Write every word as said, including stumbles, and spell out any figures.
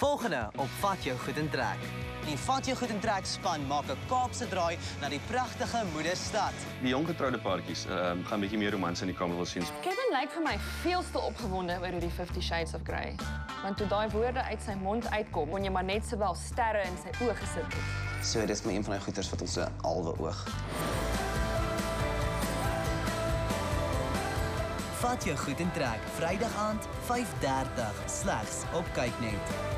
Volgende op Vat Jou Goed en Trek. Die Vat Jou Goed en Trek span maakt een Kaapse draai naar die prachtige moederstad. Die jonggetrouwde paardjes uh, gaan een beetje meer romance in die kamer wel zien. Kevin lijkt voor mij veel te opgewonden bij die fifty Shades of Grey. Want toen die woorden uit zijn mond uitkomen, kon je maar net zowel sterren in zijn oog gezet. Zo, dit is maar een van de goeders wat onze alwe oog. Vat Jou Goed en Trek, vrijdagavond vyf dertig, slegs op Kijkneemd.